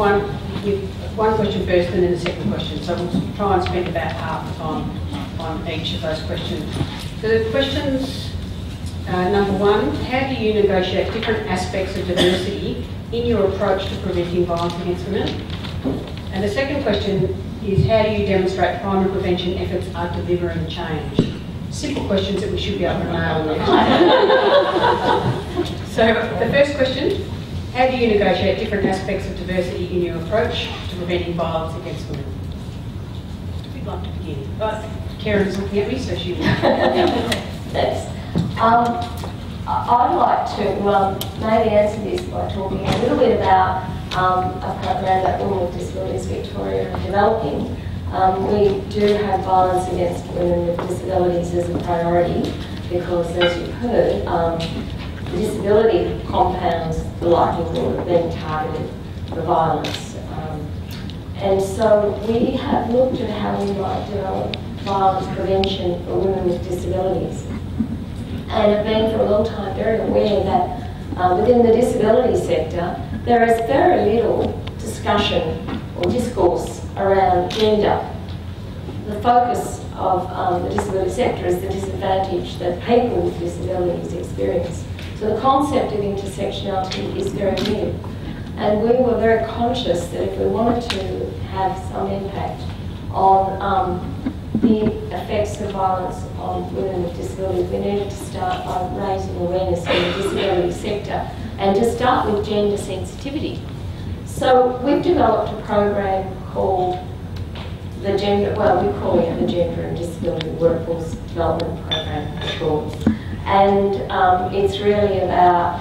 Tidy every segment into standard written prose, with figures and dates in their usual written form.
one question first and then the second question. So we'll try and spend about half the time on each of those questions. The questions, number one, how do you negotiate different aspects of diversity in your approach to preventing violence against women? And the second question is, how do you demonstrate crime and prevention efforts are delivering change? Simple questions that we should be able to nail next. So the first question, how do you negotiate different aspects of diversity in your approach to preventing violence against women? Who'd like to begin? Right. Karen's looking at me, so she will. Thanks. I'd like to maybe answer this by talking a little bit about a program that Women with Disabilities Victoria are developing. We do have violence against women with disabilities as a priority because, as you've heard, the disability compounds the likelihood of being targeted for violence. And so we have looked at how we might develop violence prevention for women with disabilities, and have been for a long time very aware that within the disability sector there is very little discussion or discourse around gender. The focus of the disability sector is the disadvantage that people with disabilities experience. So the concept of intersectionality is very new. And we were very conscious that if we wanted to have some impact on the effects of violence on women with disabilities, we needed to start by raising awareness in the disability sector and to start with gender sensitivity. So we've developed a program called the Gender, well, we call it the Gender and Disability Workforce Development Program for short. And it's really about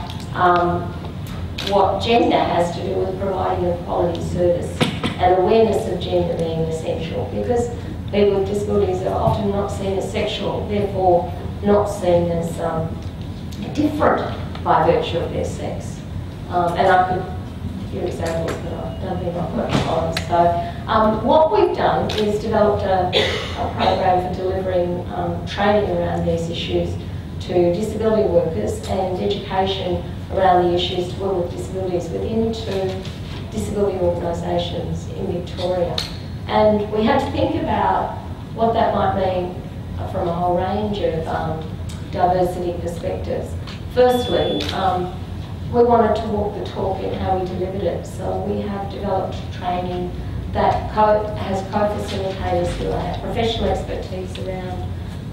what gender has to do with providing a quality service and awareness of gender being essential, because people with disabilities are often not seen as sexual, therefore not seen as different by virtue of their sex. And I could few examples that I've done in my work on. So what we've done is developed a program for delivering training around these issues to disability workers and education around the issues to women with disabilities within 2 disability organisations in Victoria. And we had to think about what that might mean from a whole range of diversity perspectives. Firstly, we wanted to walk the talk in how we delivered it, so we have developed training that has co-facilitators who have professional expertise around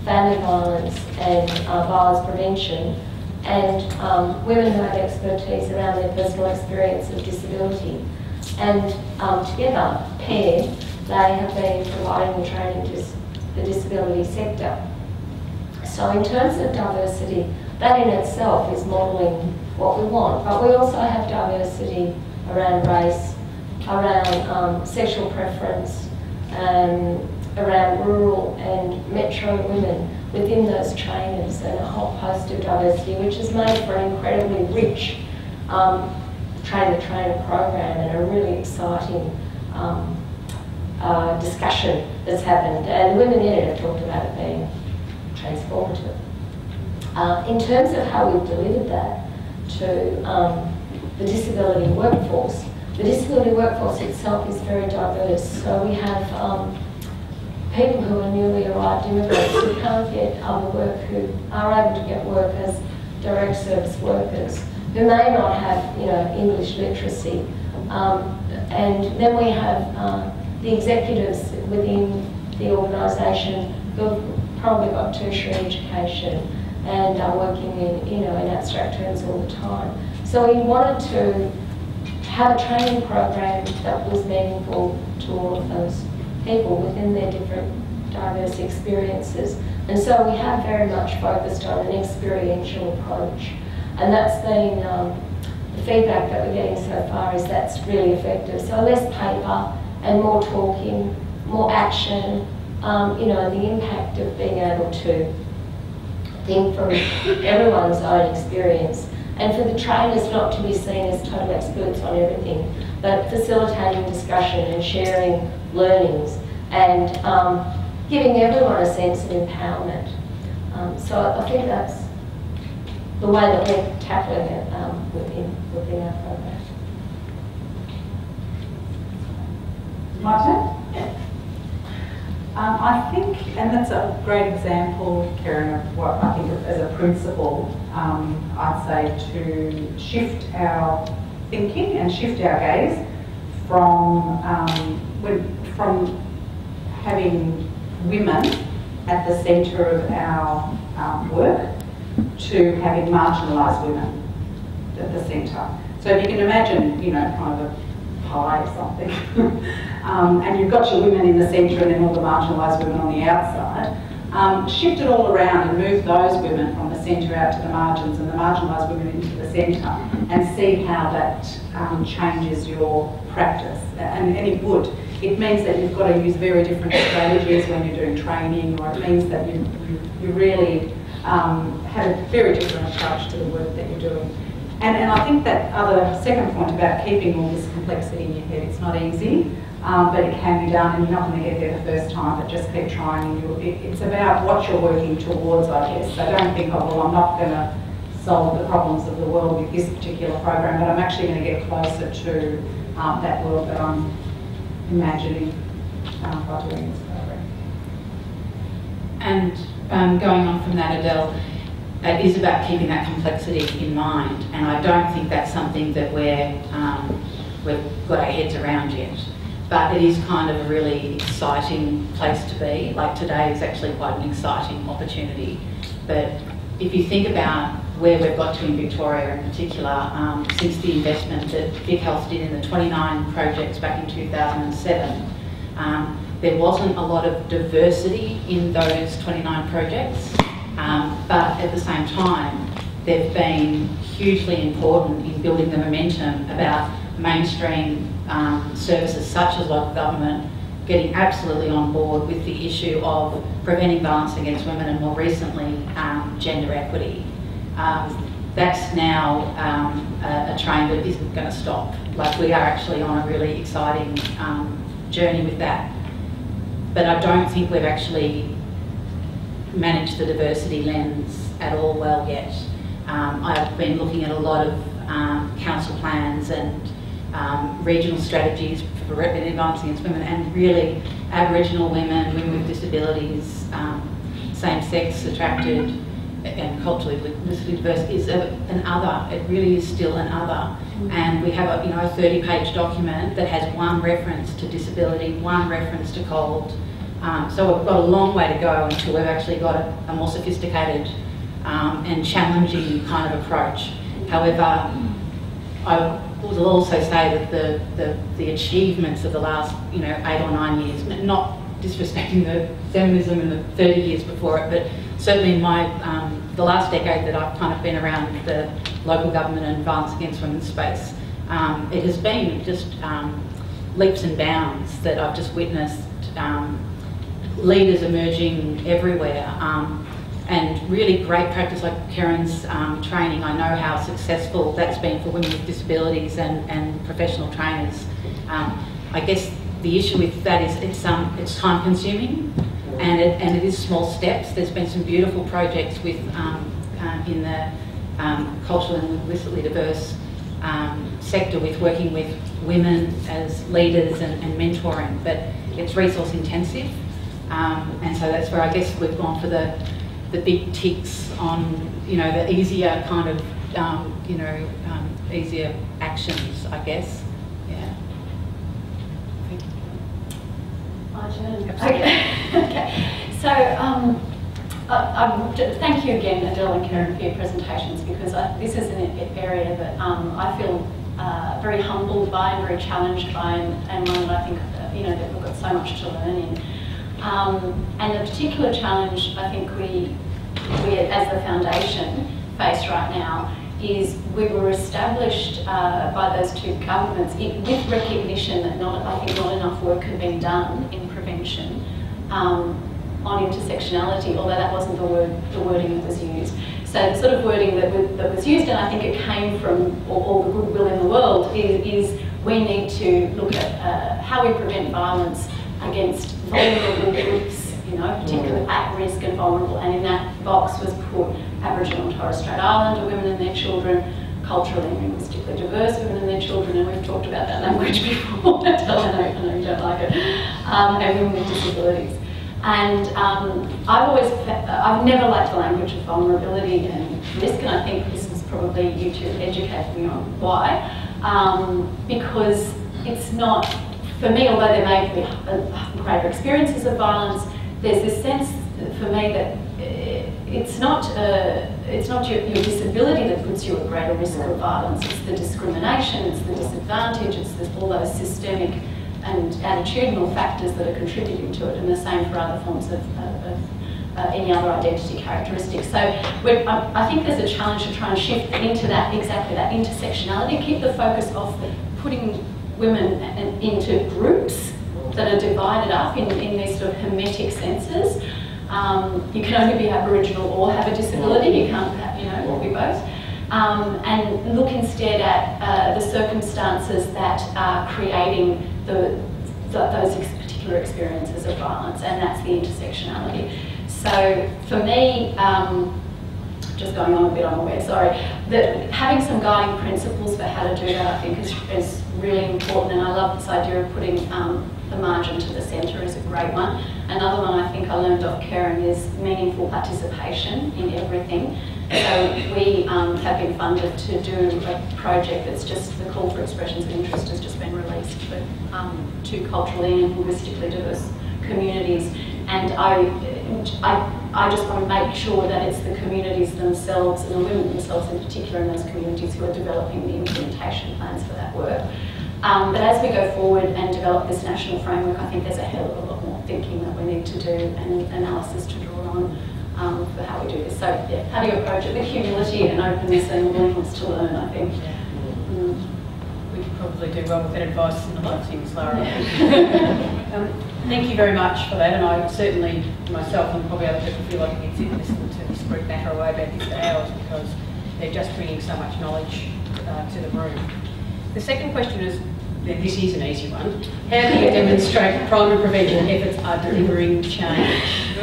family violence and violence prevention, and women who have expertise around their personal experience of disability. And together, paired, they have been providing the training to the disability sector. So in terms of diversity, that in itself is modelling what we want, but we also have diversity around race, around sexual preference, around rural and metro women within those trainers, and a whole host of diversity, which has made for an incredibly rich trainer-to-trainer program and a really exciting discussion that's happened. And women in it have talked about it being transformative. In terms of how we've delivered that to the disability workforce. The disability workforce itself is very diverse, so we have people who are newly arrived immigrants who can't get other work, who are able to get work as direct service workers, who may not have English literacy. And then we have the executives within the organisation who have probably got tertiary education and are working in, in abstract terms all the time. So we wanted to have a training program that was meaningful to all of those people within their different diverse experiences. And so we have very much focused on an experiential approach. And that's been, the feedback that we're getting so far is that's really effective. So less paper and more talking, more action, and the impact of being able to think from everyone's own experience, and for the trainers not to be seen as total experts on everything, but facilitating discussion and sharing learnings and giving everyone a sense of empowerment. So I think that's the way that we're tackling it within our program. My turn? Yeah. I think, and that's a great example, Karen, of what I think as a principle, I'd say to shift our thinking and shift our gaze from having women at the centre of our work to having marginalised women at the centre. So if you can imagine, you know, kind of a pie or something, and you've got your women in the centre and then all the marginalised women on the outside, shift it all around and move those women from the centre out to the margins and the marginalised women into the centre and see how that changes your practice, and it would. It means that you've got to use very different strategies when you're doing training, or it means that you really have a very different approach to the work that you're doing. And I think that other second point about keeping all this complexity in your head, it's not easy, but it can be done, and you're not going to get there the first time, but just keep trying. It's about what you're working towards, I guess. So don't think, oh, well, I'm not going to solve the problems of the world with this particular program, but I'm actually going to get closer to that world that I'm imagining by doing this program. And going on from that, Adele, it is about keeping that complexity in mind, and I don't think that's something that we've got our heads around yet. But it is kind of a really exciting place to be. Like today is actually quite an exciting opportunity. But if you think about where we've got to in Victoria in particular, since the investment that VicHealth did in the 29 projects back in 2007, there wasn't a lot of diversity in those 29 projects. But at the same time, they've been hugely important in building the momentum about mainstream services such as local government getting absolutely on board with the issue of preventing violence against women, and more recently, gender equity. That's now a train that isn't going to stop. Like, we are actually on a really exciting journey with that. But I don't think we've actually manage the diversity lens at all well yet. I've been looking at a lot of council plans and regional strategies for preventing violence against women, and really Aboriginal women, women with disabilities, same-sex attracted and culturally diverse is an other. It really is still an other. And we have a, you know, a 30-page document that has one reference to disability, one reference to cold. So we've got a long way to go until we've actually got a more sophisticated and challenging kind of approach. However, I will also say that the achievements of the last 8 or 9 years, not disrespecting the feminism in the 30 years before it, but certainly in my the last decade that I've kind of been around the local government and violence against women space, it has been just leaps and bounds that I've just witnessed. Leaders emerging everywhere, and really great practice like Karen's training. I know how successful that's been for women with disabilities and professional trainers. I guess the issue with that is it's time consuming, and it is small steps. There's been some beautiful projects with in the culturally and linguistically diverse sector, with working with women as leaders and mentoring, but it's resource intensive. And so that's where I guess we've gone for the big ticks on, the easier kind of, easier actions, I guess. Yeah. Thank you. My turn. Okay. Okay. So, thank you again, Adele and Karen, for your presentations, because this is an area that I feel very humbled by and very challenged by, and one that I think, that we've got so much to learn in. And the particular challenge I think we as the foundation face right now is we were established by those two governments with recognition that I think not enough work had been done in prevention on intersectionality, although that wasn't the wording that was used. So the sort of wording that was used, and I think it came from all the goodwill in the world, is we need to look at how we prevent violence against vulnerable groups, particularly at risk and vulnerable. And in that box was put Aboriginal and Torres Strait Islander women and their children, culturally and linguistically diverse women and their children, and we've talked about that language before. I know you don't like it. of women with disabilities. And I've never liked the language of vulnerability and risk, and I think this was probably you two educating me on why, because it's not, for me, although there may be greater experiences of violence, there's this sense for me that it's not your disability that puts you at greater risk of violence, it's the discrimination, it's the disadvantage, it's all those systemic and attitudinal factors that are contributing to it, and the same for other forms of any other identity characteristics. So I think there's a challenge to try and shift into that, exactly that intersectionality, keep the focus off putting women into groups that are divided up in these sort of hermetic senses. You can only be Aboriginal or have a disability, you can't have, or be both. And look instead at the circumstances that are creating those particular experiences of violence, and that's the intersectionality. So for me, just going on a bit unaware, sorry, that having some guiding principles for how to do that, I think is really important, and I love this idea of putting the margin to the centre is a great one. Another one I think I learned off Karen is meaningful participation in everything. So we have been funded to do a project that's just, the call for expressions of interest has just been released for two culturally and linguistically diverse communities. And I just want to make sure that it's the communities themselves and the women themselves in particular in those communities who are developing the implementation plans for that work. But as we go forward and develop this national framework, I think there's a hell of a lot more thinking that we need to do and analysis to draw on for how we do this. So yeah, how do you approach it with humility and openness and willingness to learn, I think. Yeah. We could probably do well with that advice and a lot of things, Lara. Yeah. Thank you very much for that, and I certainly, myself and probably other people, feel like it's listening to this group matter away about these hours because they're just bringing so much knowledge to the room. The second question is, this is an easy one. How do you demonstrate primary prevention efforts are delivering change?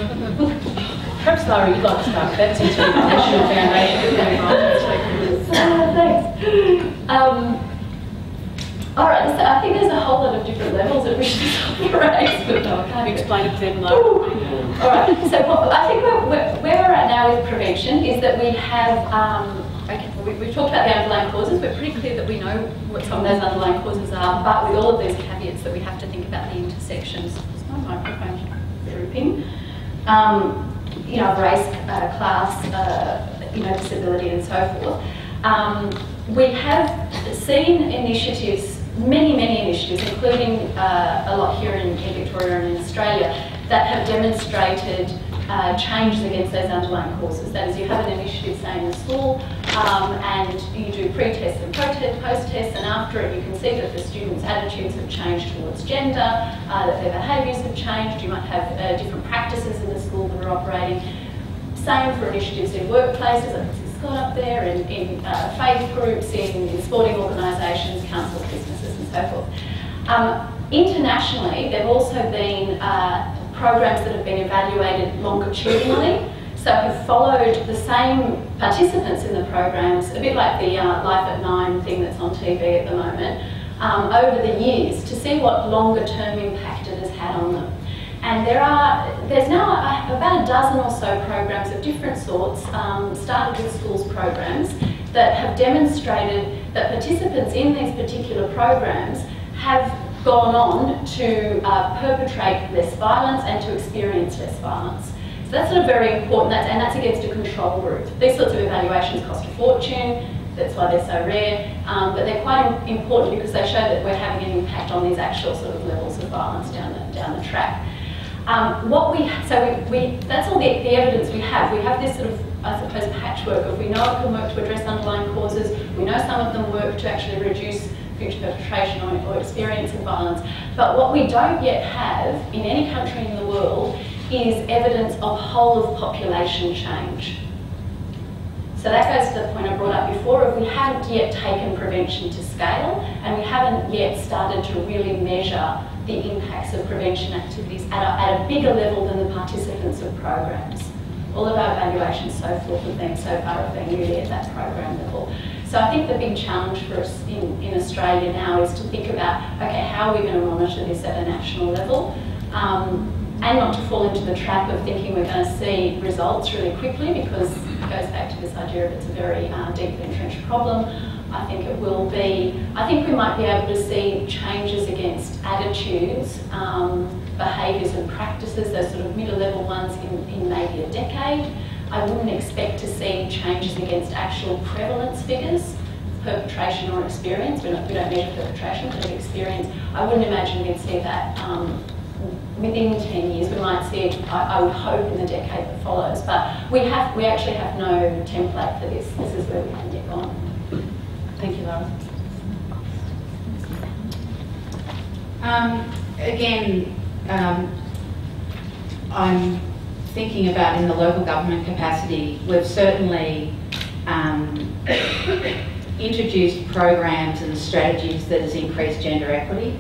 Perhaps, Lara, you'd like to start. That's into the National Foundation. Thanks. All right, so I think there's a whole lot of different levels at which this operates, but I can't explain it to them. All right, so I think where we're at now with prevention is that we have, we've talked about the underlying causes. We're pretty clear that we know what some of those underlying causes are, but with all of these caveats that we have to think about the intersections. There's no microphone grouping. Race, class, disability and so forth. We have seen initiatives, many initiatives, including a lot here in Victoria and in Australia, that have demonstrated changes against those underlying causes. That is, you have an initiative, say, in the school, and you do pre-tests and post-tests, and after it you can see that the students' attitudes have changed towards gender, that their behaviours have changed, you might have different practices in the school that are operating. Same for initiatives in workplaces, I think it's got up there, in faith groups, in sporting organisations, council businesses and so forth. Internationally, there have also been programs that have been evaluated longitudinally, so have followed the same participants in the programs, a bit like the Life at Nine thing that's on TV at the moment, over the years to see what longer term impact it has had on them. And there's now about a dozen or so programs of different sorts, started with schools programs, that have demonstrated that participants in these particular programs have gone on to perpetrate less violence and to experience less violence. So that's sort of very important, and that's against a control group. These sorts of evaluations cost a fortune, that's why they're so rare, but they're quite important because they show that we're having an impact on these actual sort of levels of violence down the track. That's all the evidence we have. We have this sort of, I suppose, patchwork of we know it can work to address underlying causes, we know some of them work to actually reduce future perpetration or experience of violence, but what we don't yet have in any country in the world is evidence of whole of population change. So that goes to the point I brought up before of we haven't yet taken prevention to scale, and we haven't yet started to really measure the impacts of prevention activities at a bigger level than the participants of programs. All of our evaluations so forth have been so far have been really at that program level. So I think the big challenge for us in Australia now is to think about, okay, how are we going to monitor this at a national level? and not to fall into the trap of thinking we're going to see results really quickly, because it goes back to this idea of it's a very deeply entrenched problem. I think it will be, I think we might be able to see changes against attitudes, behaviours and practices, those sort of middle level ones in maybe a decade. I wouldn't expect to see changes against actual prevalence figures, perpetration or experience. We don't measure perpetration, but experience. I wouldn't imagine we'd see that within 10 years. We might see it, I would hope, in the decade that follows. But we actually have no template for this. This is where we haven't yet gone. Thank you, Laura. I'm thinking about in the local government capacity, we've certainly introduced programs and strategies that has increased gender equity,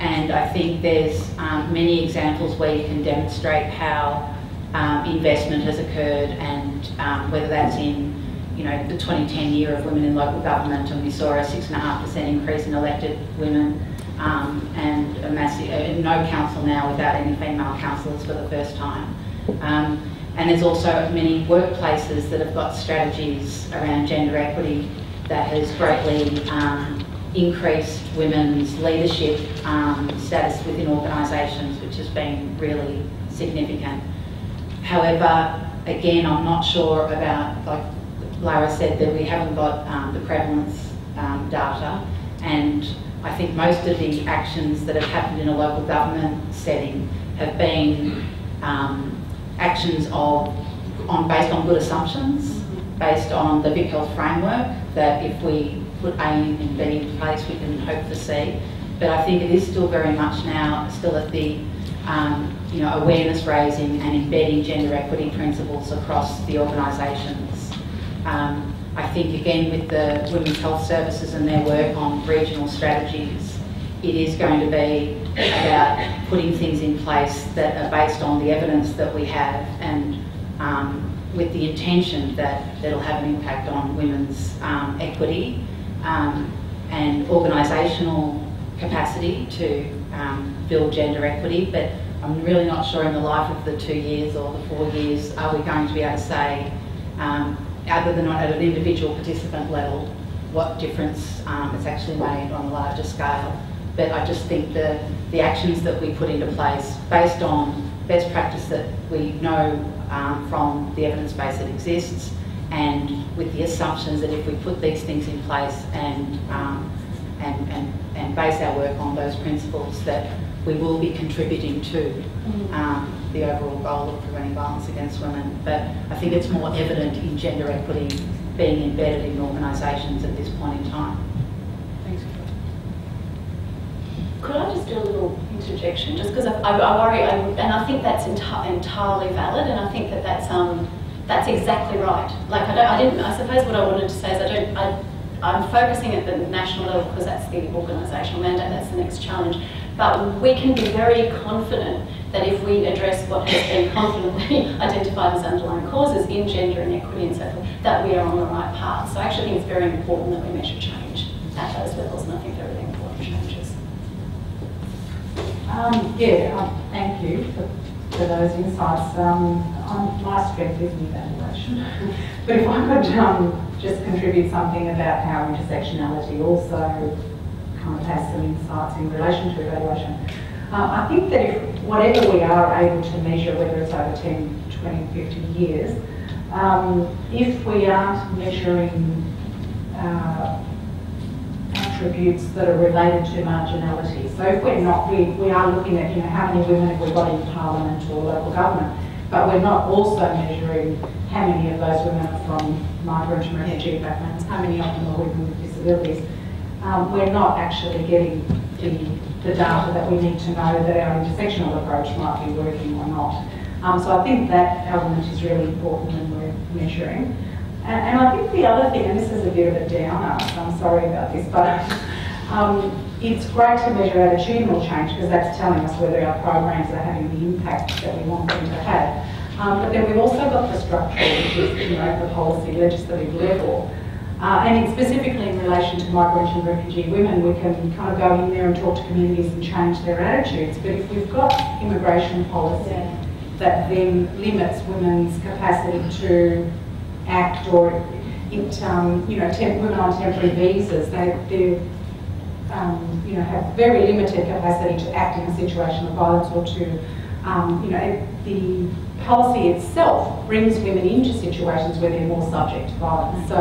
and I think there's many examples where you can demonstrate how investment has occurred, and whether that's in, you know, the 2010 year of women in local government, and we saw a 6.5% increase in elected women, and a massive, no council now without any female councillors for the first time. And there's also many workplaces that have got strategies around gender equity that has greatly increased women's leadership status within organisations, which has been really significant. However, again, I'm not sure about, like Lara said, that we haven't got the prevalence data, and I think most of the actions that have happened in a local government setting have been actions based on good assumptions, based on the VicHealth framework, that if we put A and B in place, we can hope for C. But I think it is still very much now, still at the you know, awareness raising and embedding gender equity principles across the organisations. I think again with the Women's Health Services and their work on regional strategies, it is going to be about putting things in place that are based on the evidence that we have, and with the intention that it'll have an impact on women's equity and organisational capacity to build gender equity. But I'm really not sure in the life of the 2 years or the 4 years are we going to be able to say, other than at an individual participant level, what difference it's actually made on a larger scale. But I just think the actions that we put into place based on best practice that we know from the evidence base that exists, and with the assumptions that if we put these things in place and base our work on those principles, that we will be contributing to the overall goal of preventing violence against women. But I think it's more evident in gender equity being embedded in organisations at this point in time. Thanks. Could I just do a little interjection, just because I worry, and I think that's entirely valid, and I think that that's exactly right. Like I suppose what I wanted to say is I'm focusing at the national level because that's the organisational mandate, that's the next challenge. But we can be very confident that if we address what has been confidently identified as underlying causes in gender inequity and so forth, that we are on the right path. So I actually think it's very important that we measure change at those levels, and I think they're really important changes. Thank you for those insights. My strength is in evaluation. But if I could just contribute something about how intersectionality also kind of has some insights in relation to evaluation. I think that if whatever we are able to measure, whether it's over 10, 20, 50 years, if we aren't measuring attributes that are related to marginality, so if we're not, we are looking at, you know, how many women have we got in parliament or local government, but we're not also measuring how many of those women are from migrant and refugee backgrounds, how many of them are women with disabilities. We're not actually getting the data that we need to know that our intersectional approach might be working or not. So I think that element is really important when we're measuring. And I think the other thing, and this is a bit of a downer, so I'm sorry about this, but it's great to measure attitudinal change because that's telling us whether our programs are having the impact that we want them to have. But then we've also got the structural, which is, you know, the policy legislative level. And specifically in relation to migrant and refugee women, we can kind of go in there and talk to communities and change their attitudes. But if we've got immigration policy that then limits women's capacity to act, or it, you know, women on temporary visas, they you know, have very limited capacity to act in a situation of violence, or to, you know, the policy itself brings women into situations where they're more subject to violence. So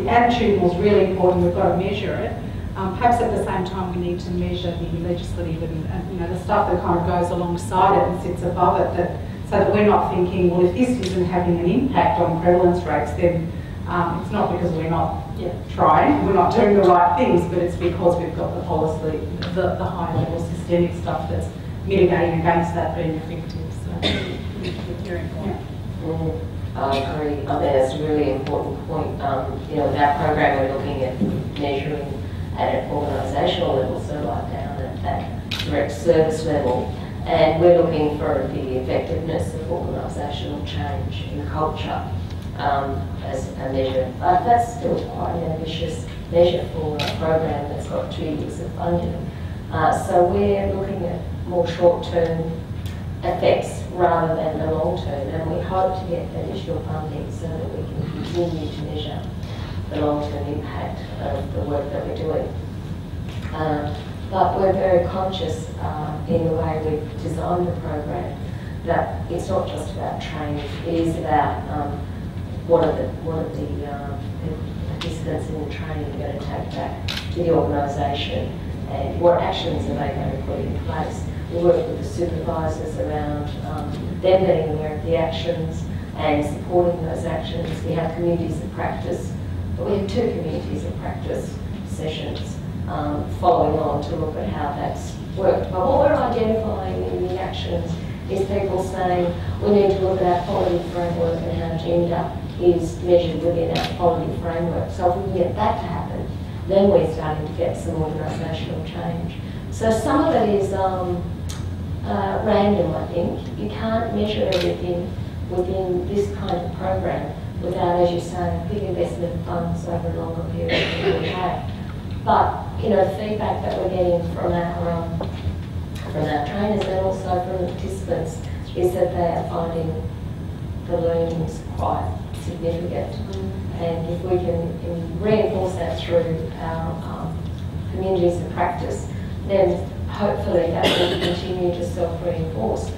the attitude was really important. We've got to measure it. Perhaps at the same time, we need to measure the legislative and you know, the stuff that kind of goes alongside it and sits above it, that, so that we're not thinking, well, if this isn't having an impact on prevalence rates, then it's not because we're not trying, we're not doing the right things, but it's because we've got the policy, the high level systemic stuff that's mitigating against that being effective. So very important. Yeah. I agree. I think that's a really important point. You know, with our program, we're looking at measuring at an organisational level, so right down at that direct service level, and we're looking for the effectiveness of organisational change in culture as a measure. But that's still quite an ambitious measure for a program that's got 2 years of funding. So we're looking at more short-term effects rather than the long term, and we hope to get additional funding so that we can continue to measure the long term impact of the work that we're doing. But we're very conscious in the way we've designed the program that it's not just about training, it is about what are the participants in the training are going to take back to the organisation and what actions are they going to put in place. We work with the supervisors around them being aware of the actions and supporting those actions. We have communities of practice, but we have 2 communities of practice sessions following on to look at how that's worked. But what we're identifying in the actions is people saying we need to look at our quality framework and how gender is measured within our quality framework. So if we can get that to happen, then we're starting to get some organisational change. So some of it is random, I think. You can't measure everything within this kind of program without, as you say, big investment funds over a longer period than we have. But, you know, the feedback that we're getting from our trainers and also from the participants is that they are finding the learnings quite significant. And if we can reinforce that through our communities of practice, then hopefully that will continue to self-reinforce.